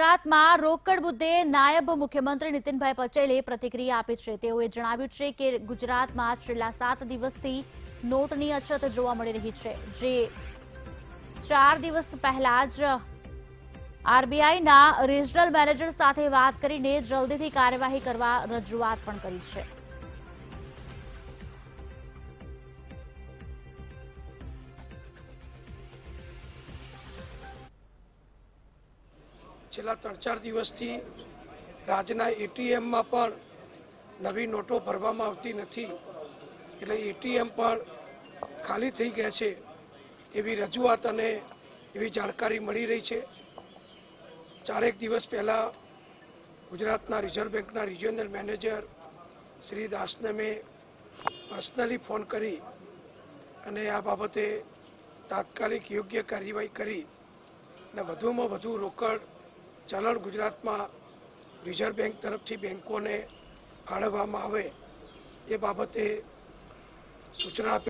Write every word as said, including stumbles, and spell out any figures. गुजरात में रोकड़ मुद्दे नायब मुख्यमंत्री નીતિનભાઈ પટેલે प्रतिक्रिया આપી છે। તેઓએ જણાવ્યું છે કે गुजरात में છેલ્લા सात દિવસથી નોટની અછત જોવા મળી રહી છે, જે चार દિવસ પહેલા જ आरबीआई ના रीजनल मैनेजर સાથે વાત કરીને જલ્દીથી કાર્યવાહી કરવા રજૂઆત પણ કરી છે। छेल्ला त्रण चार दिवसथी राज्यना एटीएम में पण नवी नोटों भरवामां आवती नथी, एटले एटीएम पण खाली थई गया छे एवी रजूआत अने एवी जाणकारी मळी रही छे। चारेक दिवस पहला गुजरातना रिजर्व बैंकना रिजनल मैनेजर श्री दासने मैं पर्सनली फोन करी अने आ बाबते तात्कालिक योग्य कार्यवाही करी ने वधुमां वधु रोकड़ चलन गुजरात में रिजर्व बैंक तरफ थी बैंकों ने फाळववामां आवे ए बाबते सूचना।